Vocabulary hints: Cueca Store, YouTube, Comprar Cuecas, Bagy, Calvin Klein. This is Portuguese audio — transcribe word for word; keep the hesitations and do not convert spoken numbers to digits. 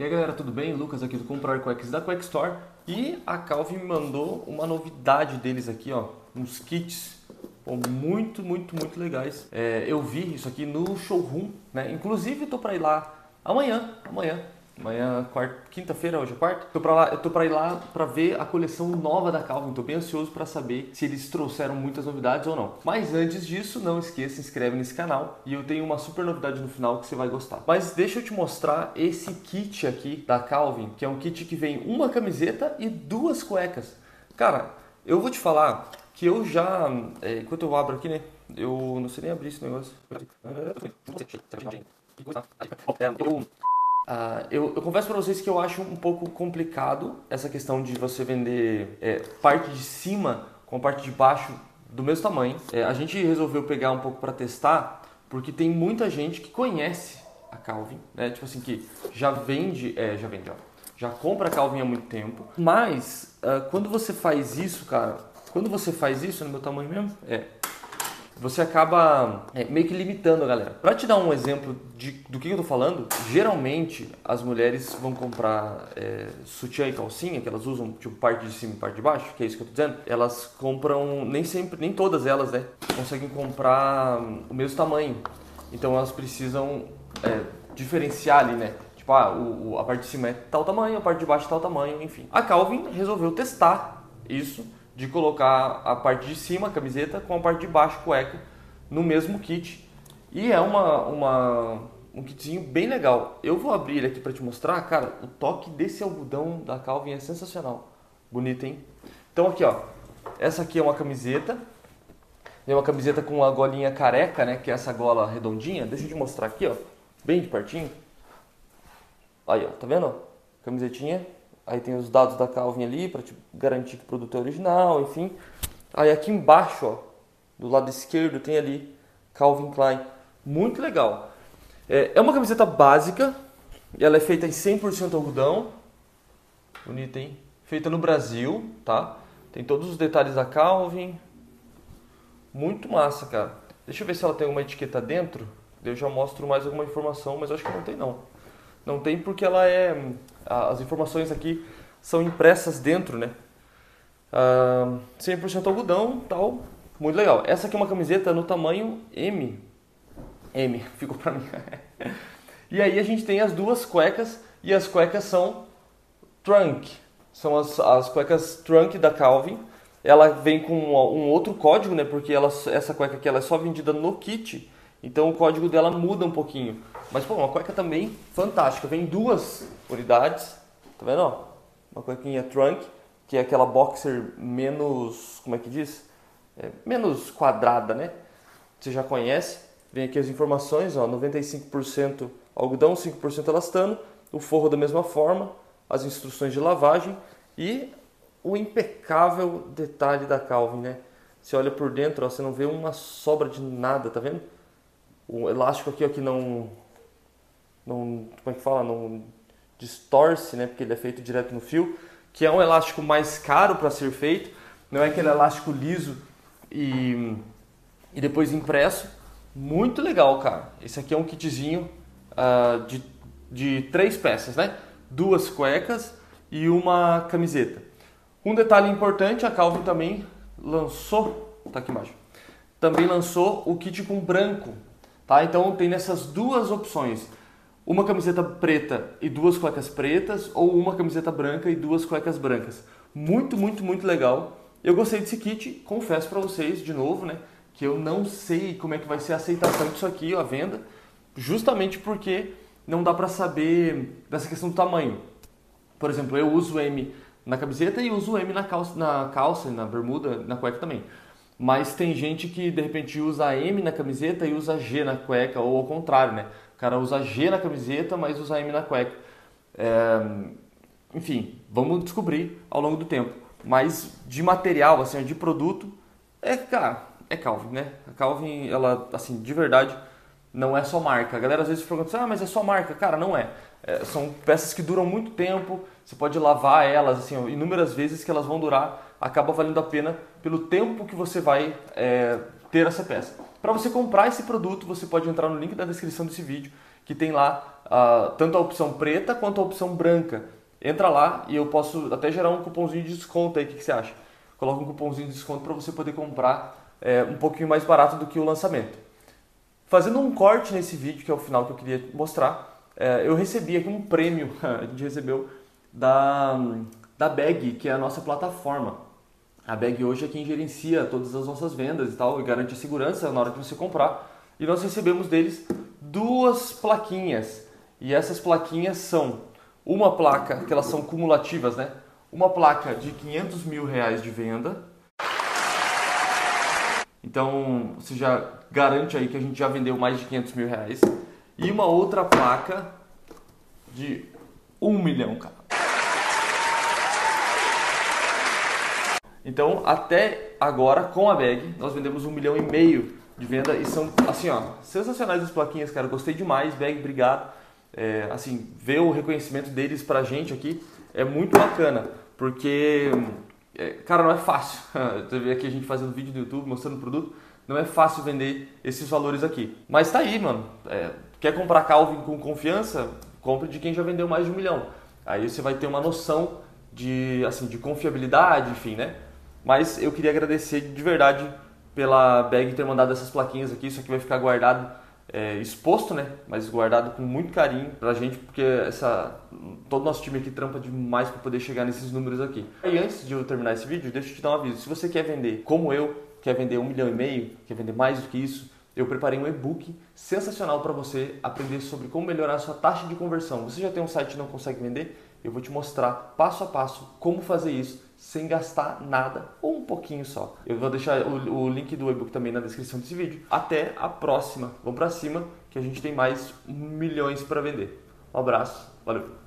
E aí galera, tudo bem? Lucas aqui do Comprar Cuecas da Cueca Store. E a Calvin me mandou uma novidade deles aqui, ó, uns kits pô, muito, muito, muito legais. É, eu vi isso aqui no showroom, né? Inclusive eu tô pra ir lá amanhã, amanhã, amanhã, quinta-feira, hoje é quarta. Tô pra lá, eu tô pra ir lá pra ver a coleção nova da Calvin, tô bem ansioso pra saber se eles trouxeram muitas novidades ou não. Mas antes disso, não esqueça, se inscreve nesse canal e eu tenho uma super novidade no final que você vai gostar. Mas deixa eu te mostrar esse kit aqui da Calvin, que é um kit que vem uma camiseta e duas cuecas. Cara, eu vou te falar que eu já... É, enquanto eu abro aqui, né? Eu não sei nem abrir esse negócio. Uh, eu, eu confesso para vocês que eu acho um pouco complicado essa questão de você vender é, parte de cima com a parte de baixo do mesmo tamanho. É, a gente resolveu pegar um pouco para testar, porque tem muita gente que conhece a Calvin, né? Tipo assim, que já vende, é, já vende, ó, já compra a Calvin há muito tempo. Mas uh, quando você faz isso, cara, quando você faz isso, no meu tamanho mesmo, é... você acaba é, meio que limitando a galera. Pra te dar um exemplo de, do que eu tô falando, geralmente as mulheres vão comprar é, sutiã e calcinha, que elas usam tipo parte de cima e parte de baixo, que é isso que eu tô dizendo. Elas compram, nem sempre, nem todas elas, né, conseguem comprar o mesmo tamanho. Então elas precisam é, diferenciar ali, né? Tipo, ah, o, a parte de cima é tal tamanho, a parte de baixo é tal tamanho, enfim. A Calvin resolveu testar isso, de colocar a parte de cima, a camiseta, com a parte de baixo, cueca, no mesmo kit. E é uma, uma, um kitzinho bem legal. Eu vou abrir ele aqui para te mostrar. Cara, o toque desse algodão da Calvin é sensacional. Bonito, hein? Então aqui, ó. Essa aqui é uma camiseta. É uma camiseta com a golinha careca, né? Que é essa gola redondinha. Deixa eu te mostrar aqui, ó. Bem de pertinho. Aí, ó. Tá vendo? Camisetinha. Aí tem os dados da Calvin ali, para te garantir que o produto é original, enfim. Aí aqui embaixo, ó, do lado esquerdo, tem ali Calvin Klein. Muito legal. É uma camiseta básica. Ela é feita em cem por cento algodão. Bonita, hein? Feita no Brasil, tá? Tem todos os detalhes da Calvin. Muito massa, cara. Deixa eu ver se ela tem alguma etiqueta dentro. Eu já mostro mais alguma informação, mas acho que não tem, não. Não tem porque ela é... As informações aqui são impressas dentro, né? Ah, cem por cento algodão, tal. Muito legal. Essa aqui é uma camiseta no tamanho M. M, ficou pra mim. E aí a gente tem as duas cuecas. E as cuecas são trunk. São as, as cuecas trunk da Calvin. Ela vem com um outro código, né? Porque ela, essa cueca aqui ela é só vendida no kit. Então o código dela muda um pouquinho. Mas, pô, uma cueca também fantástica. Vem duas unidades. Tá vendo, ó? Uma cuequinha trunk, que é aquela boxer menos... Como é que diz? É, menos quadrada, né? Você já conhece. Vem aqui as informações, ó. noventa e cinco por cento algodão, cinco por cento elastano. O forro da mesma forma. As instruções de lavagem. E o impecável detalhe da Calvin, né? Você olha por dentro, ó. Você não vê uma sobra de nada, tá vendo? O elástico aqui, ó, que não, não, como é que fala, não distorce, né? Porque ele é feito direto no fio, que é um elástico mais caro para ser feito. Não é aquele elástico liso e, e depois impresso. Muito legal, cara. Esse aqui é um kitzinho uh, de, de três peças, né? Duas cuecas e uma camiseta. Um detalhe importante, a Calvin também lançou, tá aqui embaixo, também lançou o kit com branco. Tá, então tem nessas duas opções, uma camiseta preta e duas cuecas pretas, ou uma camiseta branca e duas cuecas brancas. Muito, muito, muito legal. Eu gostei desse kit, confesso para vocês de novo, né, que eu não sei como é que vai ser a aceitação disso aqui, a venda, justamente porque não dá para saber dessa questão do tamanho. Por exemplo, eu uso M na camiseta e uso M na calça, na calça, na bermuda, na cueca também. Mas tem gente que, de repente, usa M na camiseta e usa G na cueca, ou ao contrário, né? O cara usa G na camiseta, mas usa M na cueca. É... Enfim, vamos descobrir ao longo do tempo. Mas de material, assim, de produto, é, cara, é Calvin, né? A Calvin, ela, assim, de verdade, não é só marca. A galera às vezes pergunta, ah, mas é só marca. Cara, não é. É, são peças que duram muito tempo, você pode lavar elas, assim, inúmeras vezes que elas vão durar. Acaba valendo a pena pelo tempo que você vai é, ter essa peça. Para você comprar esse produto, você pode entrar no link da descrição desse vídeo, que tem lá a, tanto a opção preta quanto a opção branca. Entra lá e eu posso até gerar um cupomzinho de desconto aí, o que, que você acha? Coloca um cupomzinho de desconto para você poder comprar é, um pouquinho mais barato do que o lançamento. Fazendo um corte nesse vídeo, que é o final que eu queria mostrar, é, eu recebi aqui um prêmio, a gente recebeu da, da Bagy, que é a nossa plataforma. A Bagy hoje é quem gerencia todas as nossas vendas e tal, e garante a segurança na hora que você comprar. E nós recebemos deles duas plaquinhas. E essas plaquinhas são uma placa, que elas são cumulativas, né? Uma placa de quinhentos mil reais de venda. Então, você já garante aí que a gente já vendeu mais de quinhentos mil reais. E uma outra placa de um milhão, cara. Então, até agora, com a Bagy, nós vendemos um milhão e meio de venda e são, assim, ó, sensacionais as plaquinhas, cara. Gostei demais, Bagy, obrigado. É, assim, ver o reconhecimento deles pra gente aqui é muito bacana, porque, é, cara, não é fácil. Você vê aqui a gente fazendo vídeo do YouTube, mostrando o produto, não é fácil vender esses valores aqui. Mas tá aí, mano. É, quer comprar Calvin com confiança? Compre de quem já vendeu mais de um milhão. Aí você vai ter uma noção de, assim, de confiabilidade, enfim, né? Mas eu queria agradecer de verdade pela Bagy ter mandado essas plaquinhas aqui. Isso aqui vai ficar guardado, é, exposto, né? Mas guardado com muito carinho pra gente, porque essa, todo o nosso time aqui trampa demais pra poder chegar nesses números aqui. E antes de eu terminar esse vídeo, deixa eu te dar um aviso. Se você quer vender como eu, quer vender um milhão e meio, quer vender mais do que isso, eu preparei um e-book sensacional para você aprender sobre como melhorar a sua taxa de conversão. Você já tem um site e não consegue vender? Eu vou te mostrar passo a passo como fazer isso sem gastar nada ou um pouquinho só. Eu vou deixar o, o link do e-book também na descrição desse vídeo. Até a próxima. Vamos para cima que a gente tem mais milhões para vender. Um abraço. Valeu.